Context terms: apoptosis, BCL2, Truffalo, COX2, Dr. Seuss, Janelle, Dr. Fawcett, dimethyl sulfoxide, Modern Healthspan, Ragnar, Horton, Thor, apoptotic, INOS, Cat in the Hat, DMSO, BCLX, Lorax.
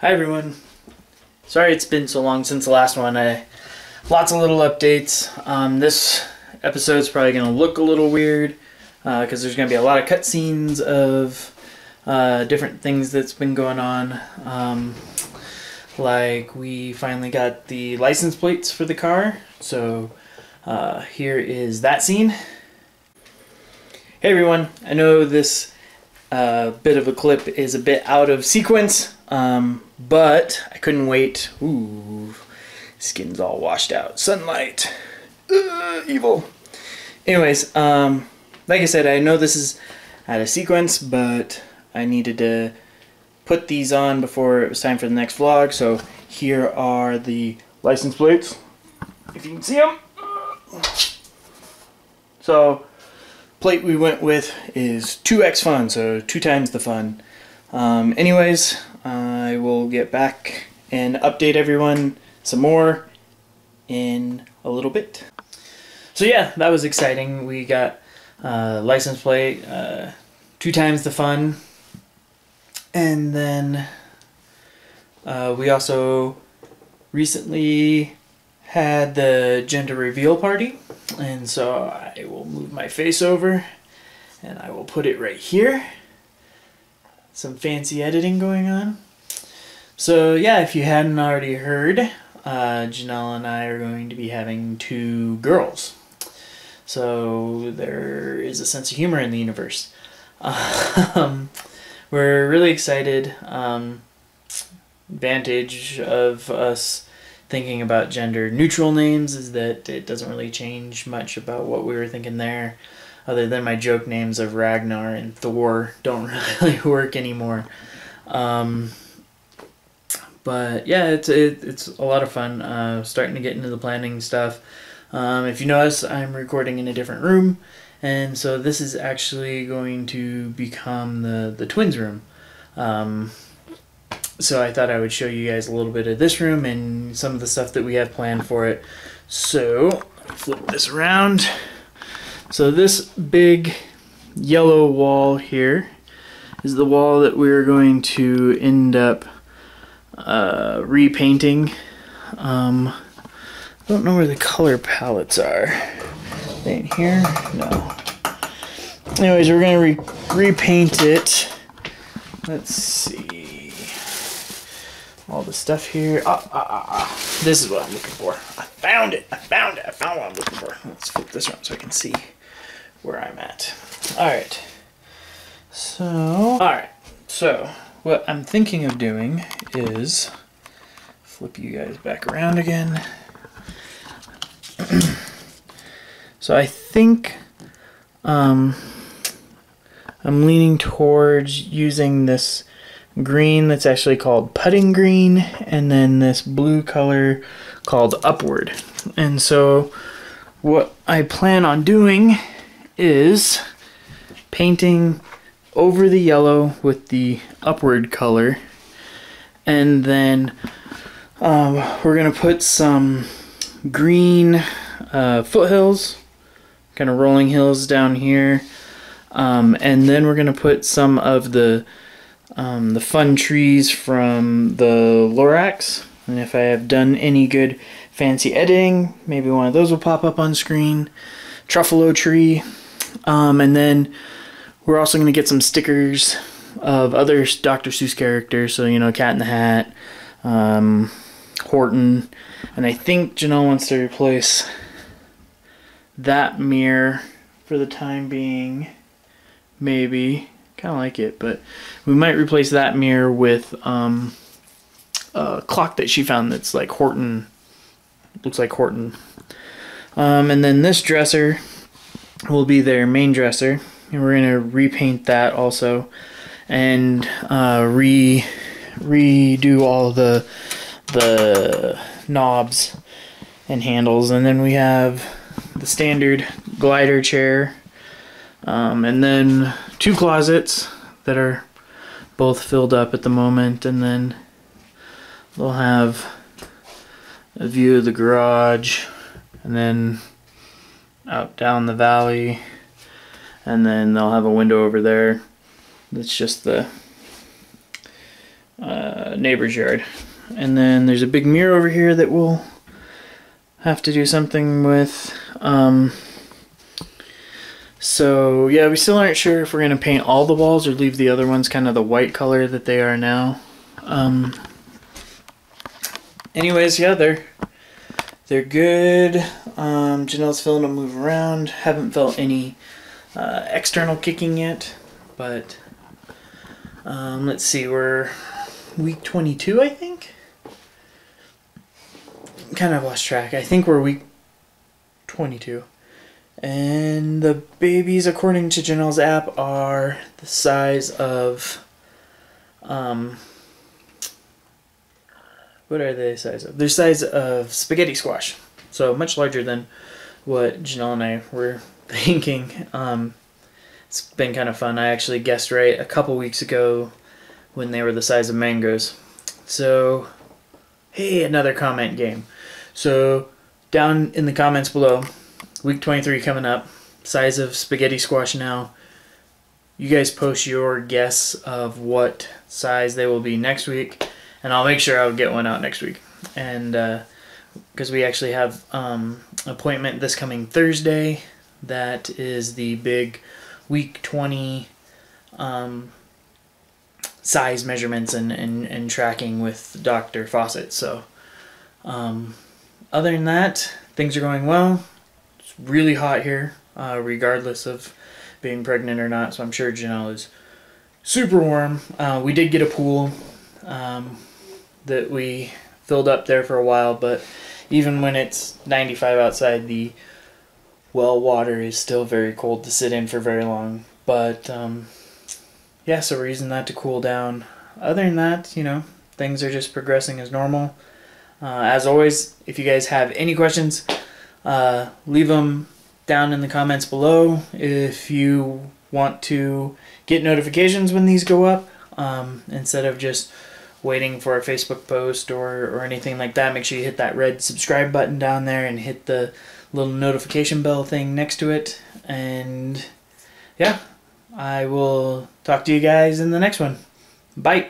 Hi everyone. Sorry it's been so long since the last one. Lots of little updates. This episode's probably going to look a little weird because there's going to be a lot of cutscenes of different things that's been going on. Like we finally got the license plates for the car. So here is that scene. Hey everyone. I know this bit of a clip is a bit out of sequence. But I couldn't wait. Ooh, skin's all washed out. Sunlight. Evil. Anyways, like I said, I know this is out of sequence, but I needed to put these on before it was time for the next vlog. So here are the license plates, if you can see them. So plate we went with is 2x fun, so 2 times the fun. Anyways, I will get back and update everyone some more in a little bit. So yeah, that was exciting. We got license plate, 2 times the fun, and then we also recently had the gender reveal party, and so I will move my face over and I will put it right here. Some fancy editing going on. So yeah, if you hadn't already heard, Janelle and I are going to be having 2 girls. So there is a sense of humor in the universe. We're really excited. Advantage of us thinking about gender neutral names is that it doesn't really change much about what we were thinking there. Other than my joke names of Ragnar and Thor don't really work anymore. But yeah, it's a lot of fun. Starting to get into the planning stuff. If you notice, I'm recording in a different room, and so this is actually going to become the twins' room. So I thought I would show you guys a little bit of this room and some of the stuff that we have planned for it. So flip this around. So this big yellow wall here is the wall that we're going to end up repainting. I don't know where the color palettes are. They ain't here? No. Anyways, we're going to repaint it. Let's see. All the stuff here. This is what I'm looking for. I found it. I found what I'm looking for. Let's flip this around so I can see where I'm at. All right, so what I'm thinking of doing is flip you guys back around again. So I think I'm leaning towards using this green that's actually called putting green, and then this blue color called upward. And so what I plan on doing is painting over the yellow with the upward color, and then we're gonna put some green foothills, kind of rolling hills down here, and then we're gonna put some of the fun trees from the Lorax. And if I have done any good fancy editing, maybe one of those will pop up on screen. Truffalo tree. And then we're also going to get some stickers of other Dr. Seuss characters. So, you know, Cat in the Hat, Horton. And I think Janelle wants to replace that mirror for the time being. Maybe. Kind of like it, but we might replace that mirror with a clock that she found that's like Horton. Looks like Horton. And then this dresser will be their main dresser, and we're gonna repaint that also, and redo all the knobs and handles. And then we have the standard glider chair, and then 2 closets that are both filled up at the moment, and then they'll have a view of the garage, and then out down the valley, and then they'll have a window over there. That's just the neighbor's yard. And then there's a big mirror over here that we'll have to do something with. So yeah, we still aren't sure if we're going to paint all the walls or leave the other ones kind of the white color that they are now. Anyways, yeah, they're good. Janelle's feeling them move around. Haven't felt any external kicking yet, but let's see, we're week 22, I think? Kind of lost track. I think we're week 22. And the babies, according to Janelle's app, are the size of, what are they size of? They're size of spaghetti squash. So much larger than what Janelle and I were thinking. It's been kind of fun. I actually guessed right a couple weeks ago when they were the size of mangoes. So, hey, another comment game. So, down in the comments below, week 23 coming up, size of spaghetti squash now. You guys post your guess of what size they will be next week, and I'll make sure I'll get one out next week. And, because we actually have an appointment this coming Thursday. That is the big week 20 size measurements and tracking with Dr. Fawcett. So other than that, things are going well. It's really hot here, regardless of being pregnant or not, so I'm sure Janelle is super warm. We did get a pool that we filled up there for a while, but even when it's 95 outside, the well water is still very cold to sit in for very long. But yeah, so we're using that to cool down. Other than that, you know, things are just progressing as normal. As always, if you guys have any questions, leave them down in the comments below. If you want to get notifications when these go up, instead of just waiting for a Facebook post or anything like that, make sure you hit that red subscribe button down there and hit the little notification bell thing next to it. And yeah, I will talk to you guys in the next one. Bye.